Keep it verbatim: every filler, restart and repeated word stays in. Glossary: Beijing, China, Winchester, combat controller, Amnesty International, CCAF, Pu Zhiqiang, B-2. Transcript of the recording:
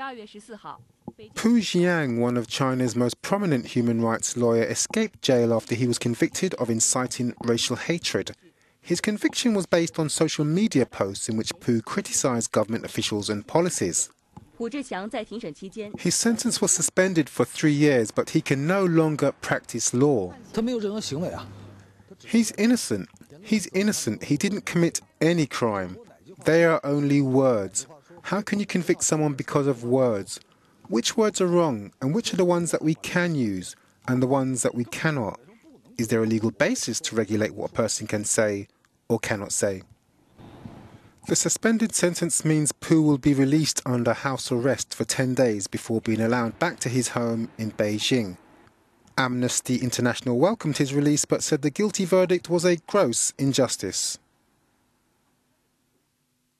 Pu Zhiqiang, one of China's most prominent human rights lawyer, escaped jail after he was convicted of inciting racial hatred. His conviction was based on social media posts in which Pu criticized government officials and policies. His sentence was suspended for three years, but he can no longer practice law. He's innocent. He's innocent. He didn't commit any crime. They are only words. How can you convict someone because of words? Which words are wrong, and which are the ones that we can use, and the ones that we cannot? Is there a legal basis to regulate what a person can say or cannot say? The suspended sentence means Pu will be released under house arrest for ten days before being allowed back to his home in Beijing. Amnesty International welcomed his release but said the guilty verdict was a gross injustice.